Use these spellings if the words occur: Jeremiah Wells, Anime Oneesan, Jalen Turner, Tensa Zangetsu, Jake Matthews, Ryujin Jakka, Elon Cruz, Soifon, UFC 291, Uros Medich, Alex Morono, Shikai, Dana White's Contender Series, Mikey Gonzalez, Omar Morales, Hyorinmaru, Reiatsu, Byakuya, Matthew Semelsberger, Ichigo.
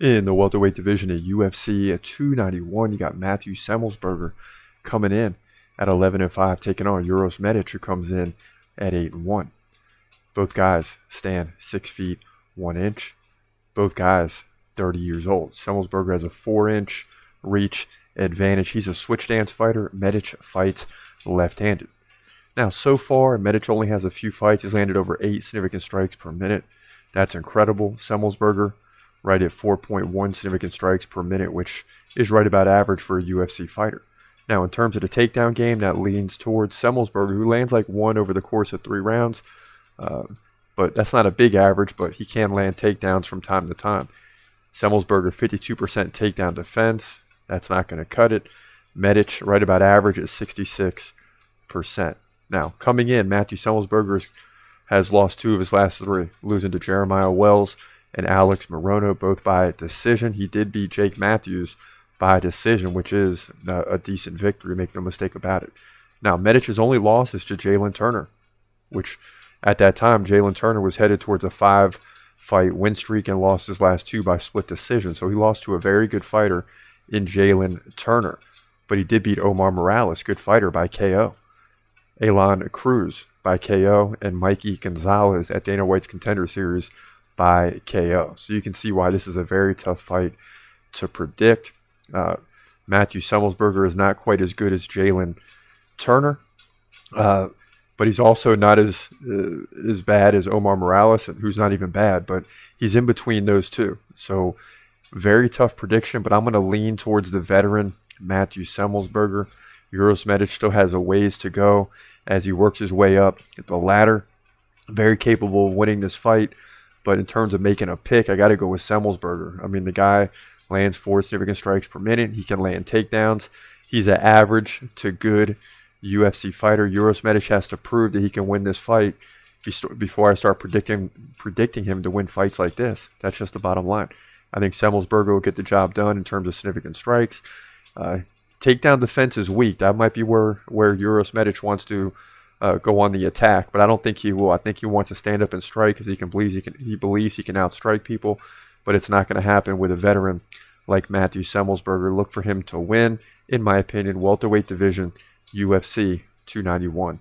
In the welterweight division at UFC at 291, you got Matthew Semelsberger coming in at 11-5, taking on Uros Medich, who comes in at 8-1. Both guys stand 6'1". Both guys 30 years old. Semelsberger has a 4-inch reach advantage. He's a switch dance fighter. Medich fights left-handed. Now, so far, Medich only has a few fights. He's landed over 8 significant strikes per minute. That's incredible. Semelsberger right at 4.1 significant strikes per minute, which is right about average for a UFC fighter. Now, in terms of the takedown game, that leans towards Semelsberger, who lands like 1 over the course of 3 rounds. But that's not a big average, but he can land takedowns from time to time. Semelsberger, 52% takedown defense. That's not going to cut it. Medich, right about average at 66%. Now, coming in, Matthew Semelsberger has lost 2 of his last 3, losing to Jeremiah Wells and Alex Morono, both by decision. He did beat Jake Matthews by decision, which is a decent victory, make no mistake about it. Now, Medich's only loss is to Jalen Turner, which at that time, Jalen Turner was headed towards a 5-fight win streak and lost his last 2 by split decision. So he lost to a very good fighter in Jalen Turner. But he did beat Omar Morales, good fighter, by KO. Elon Cruz by KO, and Mikey Gonzalez at Dana White's Contender Series by KO. So you can see why this is a very tough fight to predict. Matthew Semelsberger is not quite as good as Jalen Turner, but he's also not as bad as Omar Morales, who's not even bad, but he's in between those 2. So very tough prediction, but I'm going to lean towards the veteran Matthew Semelsberger. Uros Medich still has a ways to go as he works his way up at the ladder. Very capable of winning this fight, but in terms of making a pick, I got to go with Semelsberger. I mean, the guy lands 4 significant strikes per minute. He can land takedowns. He's an average to good UFC fighter. Uros Medich has to prove that he can win this fight before I start predicting him to win fights like this. That's just the bottom line. I think Semelsberger will get the job done in terms of significant strikes. Takedown defense is weak. That might be where Uros Medich wants to go on the attack, but I don't think he will. I think he wants to stand up and strike because he believes he can outstrike people, but it's not going to happen with a veteran like Matthew Semelsberger. Look for him to win, in my opinion, welterweight division, UFC 291.